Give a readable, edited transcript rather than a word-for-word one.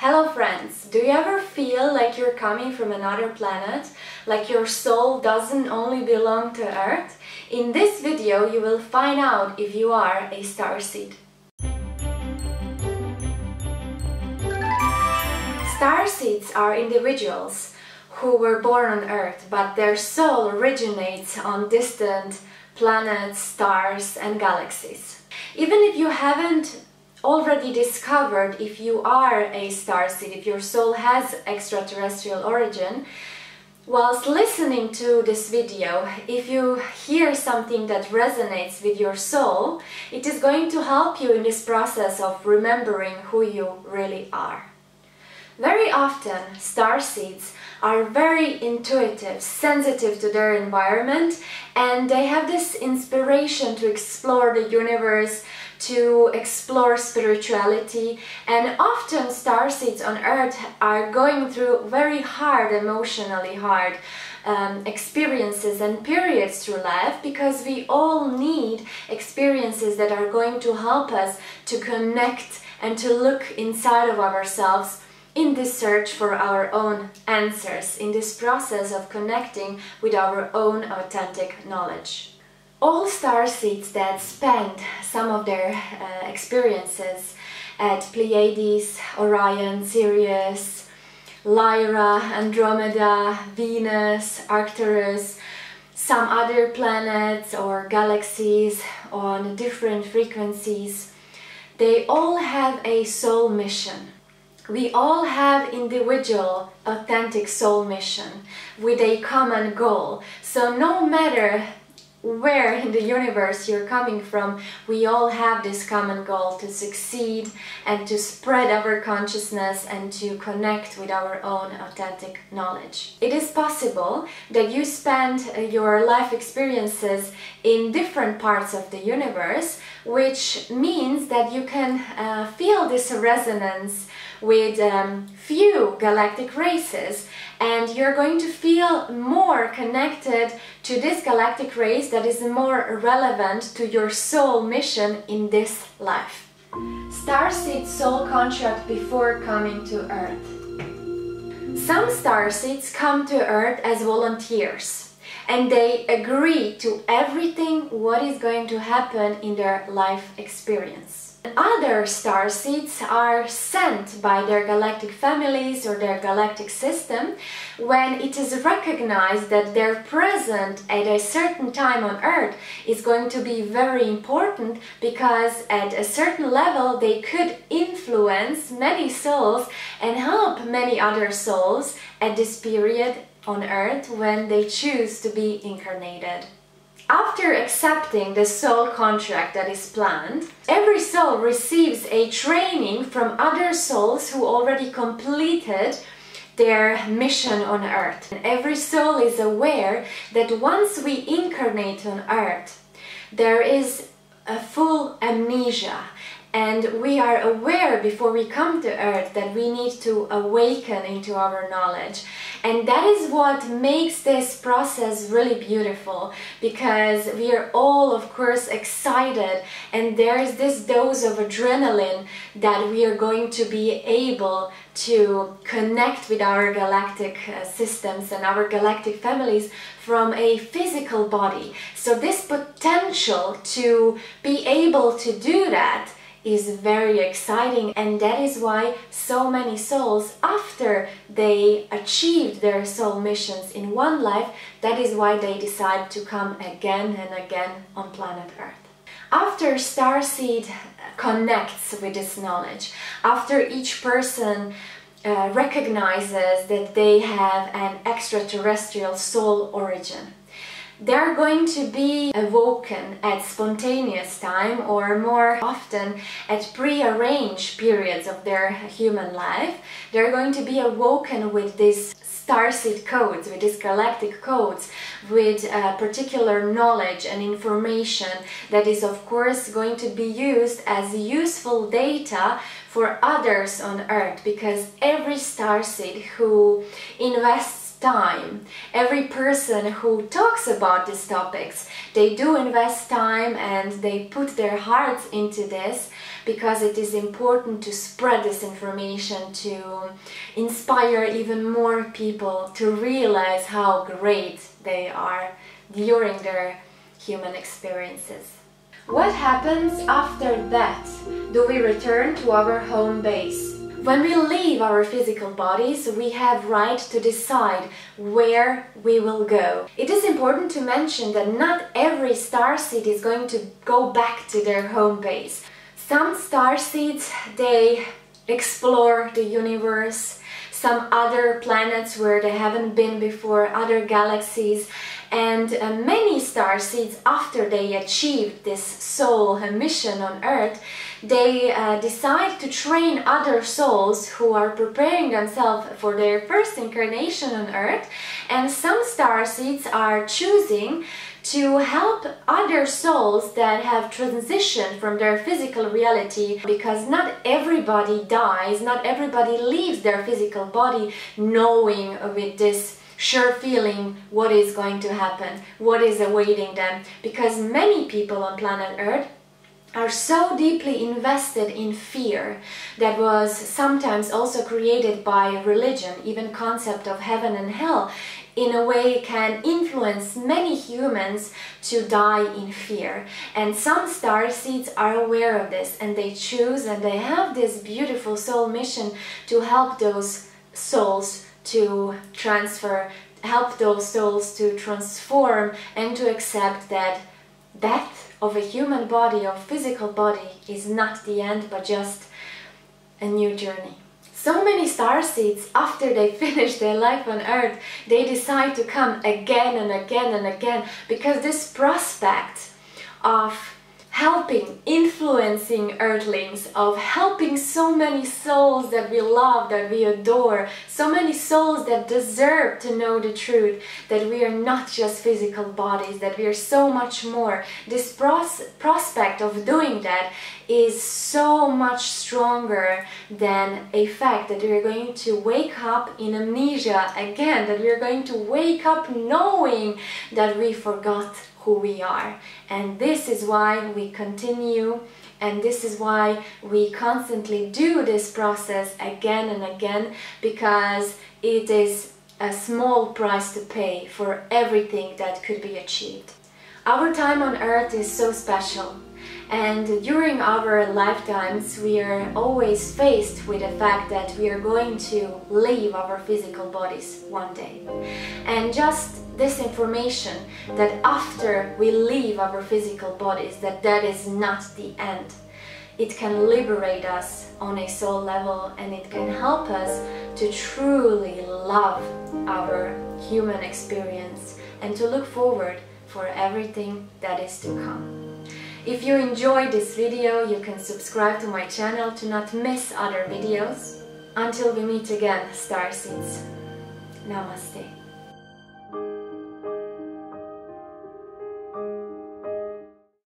Hello friends! Do you ever feel like you're coming from another planet? Like your soul doesn't only belong to Earth? In this video you will find out if you are a starseed. Starseeds are individuals who were born on Earth, but their soul originates on distant planets, stars and galaxies. Even if you haven't already discovered if you are a starseed, if your soul has extraterrestrial origin, whilst listening to this video, if you hear something that resonates with your soul, it is going to help you in this process of remembering who you really are. Very often, starseeds are very intuitive, sensitive to their environment, and they have this inspiration to explore the universe, to explore spirituality, and often starseeds on Earth are going through very hard, emotionally hard experiences and periods through life, because we all need experiences that are going to help us to connect and to look inside of ourselves in this search for our own answers, in this process of connecting with our own authentic knowledge. All starseeds that spend some of their experiences at Pleiades, Orion, Sirius, Lyra, Andromeda, Venus, Arcturus, some other planets or galaxies on different frequencies, they all have a soul mission. We all have individual, authentic soul mission with a common goal. So no matter where in the universe you're coming from, we all have this common goal to succeed and to spread our consciousness and to connect with our own authentic knowledge. It is possible that you spend your life experiences in different parts of the universe, which means that you can feel this resonance with few galactic races, and you're going to feel more connected to this galactic race that is more relevant to your soul mission in this life. Starseed soul contract before coming to Earth. Some starseeds come to Earth as volunteers, and they agree to everything what is going to happen in their life experience. Other starseeds are sent by their galactic families or their galactic system when it is recognized that their presence at a certain time on Earth is going to be very important, because at a certain level they could influence many souls and help many other souls at this period on Earth when they choose to be incarnated. After accepting the soul contract that is planned, every soul receives a training from other souls who already completed their mission on Earth. And every soul is aware that once we incarnate on Earth, there is a full amnesia. And we are aware before we come to Earth that we need to awaken into our knowledge. And that is what makes this process really beautiful, because we are all, of course, excited, and there is this dose of adrenaline that we are going to be able to connect with our galactic systems and our galactic families from a physical body. So this potential to be able to do that is very exciting, and that is why so many souls, after they achieved their soul missions in one life, that is why they decide to come again and again on planet Earth. After starseed connects with this knowledge, after each person recognizes that they have an extraterrestrial soul origin, they're going to be awoken at spontaneous time, or more often at pre-arranged periods of their human life. They're going to be awoken with these starseed codes, with these galactic codes, with particular knowledge and information that is, of course, going to be used as useful data for others on Earth, because every starseed who invests time, every person who talks about these topics, they do invest time and they put their hearts into this, because it is important to spread this information, to inspire even more people to realize how great they are during their human experiences. What happens after death? Do we return to our home base? When we leave our physical bodies, we have the right to decide where we will go. It is important to mention that not every starseed is going to go back to their home base. Some starseeds, they explore the universe, some other planets where they haven't been before, other galaxies. And many starseeds, after they achieve this soul mission on Earth, they decide to train other souls who are preparing themselves for their first incarnation on Earth. And some starseeds are choosing to help other souls that have transitioned from their physical reality, because not everybody dies, not everybody leaves their physical body knowing with this sure feeling what is going to happen, what is awaiting them, because many people on planet Earth are so deeply invested in fear that was sometimes also created by religion. Even concept of heaven and hell in a way can influence many humans to die in fear, and some starseeds are aware of this and they choose and they have this beautiful soul mission to help those souls to transform and to accept that death of a human body, of physical body, is not the end but just a new journey. So many starseeds, after they finish their life on Earth, they decide to come again and again and again, because this prospect of helping, influencing Earthlings, of helping so many souls that we love, that we adore, so many souls that deserve to know the truth, that we are not just physical bodies, that we are so much more. This prospect of doing that is so much stronger than a fact that we are going to wake up in amnesia again, that we are going to wake up knowing that we forgot who we are. And this is why we continue, and this is why we constantly do this process again and again, because it is a small price to pay for everything that could be achieved. Our time on Earth is so special, and during our lifetimes we are always faced with the fact that we are going to leave our physical bodies one day. And just this information that after we leave our physical bodies, that is not the end. It can liberate us on a soul level, and it can help us to truly love our human experience and to look forward for everything that is to come. If you enjoyed this video, you can subscribe to my channel to not miss other videos. Until we meet again, starseeds. Namaste.